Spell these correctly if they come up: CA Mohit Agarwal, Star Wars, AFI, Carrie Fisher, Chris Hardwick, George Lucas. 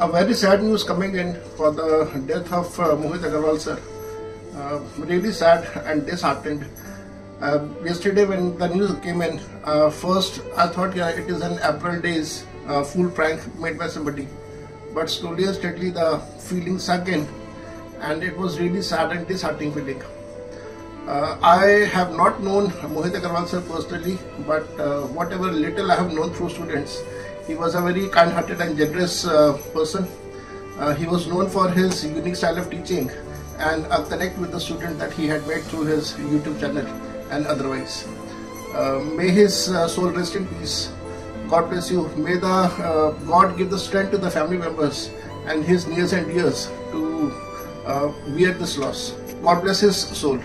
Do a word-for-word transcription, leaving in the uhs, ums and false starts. A very sad news coming in for the death of uh, Mohit Agarwal sir. Uh, really sad and disheartened. Uh, yesterday when the news came in, uh, first I thought yeah, it is an April Day's uh, fool prank made by somebody. But slowly and steadily the feeling sunk in and it was really sad and disheartening feeling. Uh, I have not known Mohit Agarwal sir personally, but uh, whatever little I have known through students, he was a very kind-hearted and generous uh, person. Uh, he was known for his unique style of teaching and a connect with the student that he had made through his YouTube channel and otherwise. Uh, may his uh, soul rest in peace. God bless you. May the uh, God give the strength to the family members and his nears and dears to uh, bear this loss. God bless his soul.